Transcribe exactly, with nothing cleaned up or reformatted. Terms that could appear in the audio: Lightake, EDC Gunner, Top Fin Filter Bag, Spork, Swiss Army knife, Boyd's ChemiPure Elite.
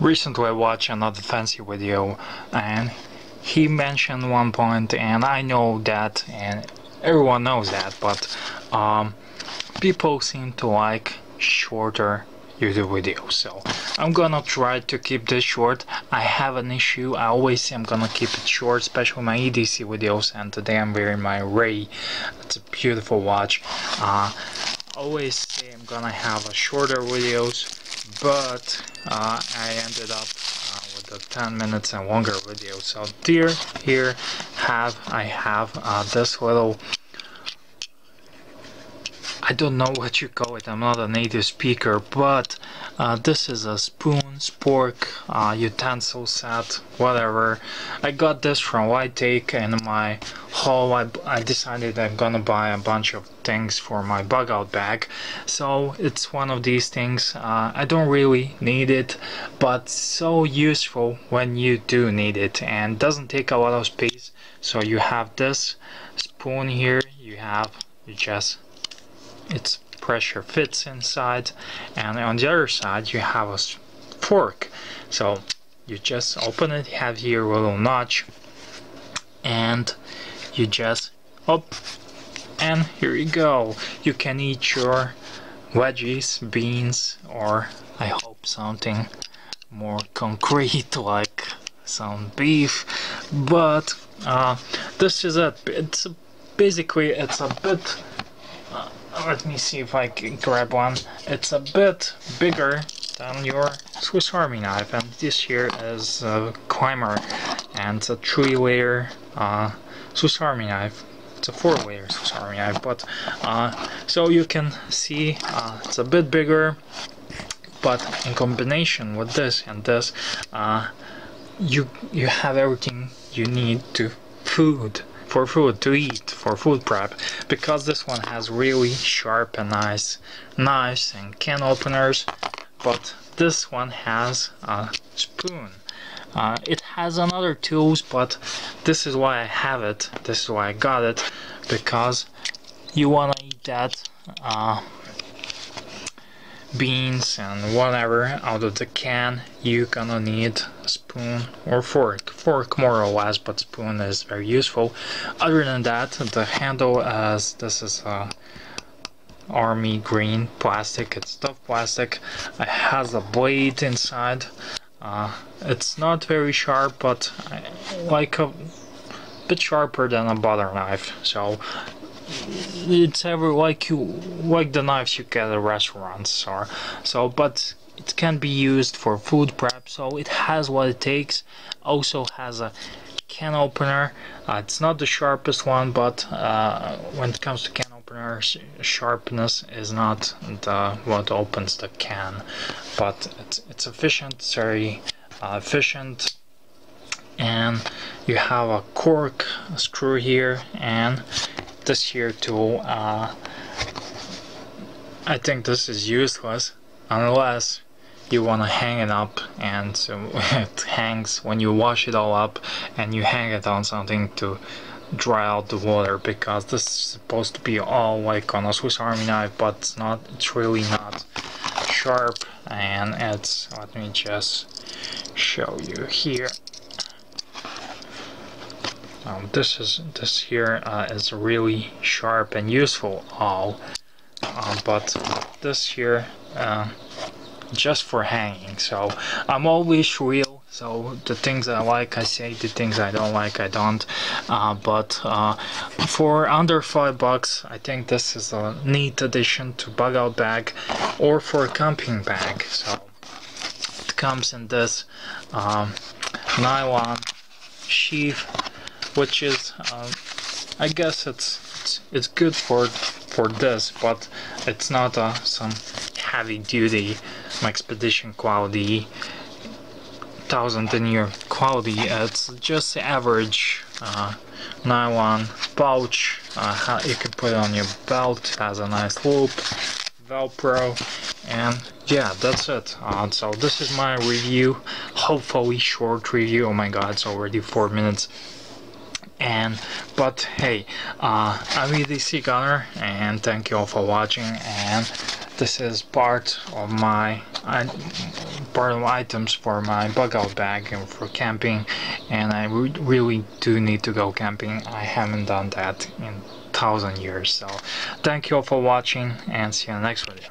Recently I watched another fancy video, and he mentioned one point, and I know that, and everyone knows that, but um, people seem to like shorter YouTube videos, so I'm gonna try to keep this short. I have an issue, I always say I'm gonna keep it short, especially my E D C videos, and today I'm wearing my Ray. It's a beautiful watch. Uh, always say I'm gonna have a shorter videos, but uh, I ended up uh, with a ten minutes and longer video. So here, here have I have uh, this little, I don't know what you call it, I'm not a native speaker, but uh, this is a spoon, spork, uh, utensil set, whatever. I got this from Lightake, and my haul I, I decided I'm gonna buy a bunch of things for my bug out bag, so it's one of these things. uh, I don't really need it, but so useful when you do need it, and doesn't take a lot of space. So you have this spoon here, you have you just its pressure fits inside, and on the other side you have a fork, so you just open it, you have here a little notch, and you just up, and here you go. You can eat your veggies, beans, or I hope something more concrete like some beef, but uh, this is it. It's basically, it's a bit, let me see if I can grab one. It's a bit bigger than your Swiss Army knife, and this here is a climber, and it's a three layer uh, Swiss Army knife. It's a four layer Swiss Army knife, but uh, so you can see uh, it's a bit bigger, but in combination with this and this, uh, you you have everything you need to food. for food to eat, for food prep, because this one has really sharp and nice knives and can openers, but this one has a spoon. Uh, it has another tools, but this is why I have it, this is why I got it, because you wanna eat that uh, beans and whatever out of the can, you're gonna need spoon or fork. Fork more or less, but spoon is very useful. Other than that, the handle, as this is a army green plastic, it's tough plastic. It has a blade inside. Uh, it's not very sharp, but like a bit sharper than a butter knife. So it's ever like you like the knives you get at restaurants, or so, but it can be used for food prep, so it has what it takes. Also has a can opener. Uh, it's not the sharpest one, but uh, when it comes to can openers, sharpness is not the what opens the can, but it's it's efficient, it's very uh, efficient. And you have a cork screw here, and this here tool, uh, I think this is useless unless you want to hang it up, and so it hangs when you wash it all up and you hang it on something to dry out the water, because this is supposed to be all like on a Swiss Army knife, but it's not, it's really not sharp, and it's, let me just show you here. Um, this is this here uh, is really sharp and useful all, uh, but this here uh, just for hanging. So I'm always real. So the things I like, I say. The things I don't like, I don't. Uh, but uh, for under five bucks, I think this is a neat addition to bug out bag or for a camping bag. So it comes in this um, nylon sheath, which is, um, I guess it's, it's it's good for for this, but it's not uh, some heavy duty expedition quality, thousand in year quality. It's just average uh, nylon pouch. Uh, you can put it on your belt. It has a nice loop, Velcro, and yeah, that's it. Uh, so this is my review. Hopefully short review. Oh my God, it's already four minutes. And but hey, uh, I'm E D C Gunner, and thank you all for watching, and This is part of my I, part of items for my bug out bag and for camping, and I re really do need to go camping. I haven't done that in a thousand years. So thank you all for watching, and see you in the next video.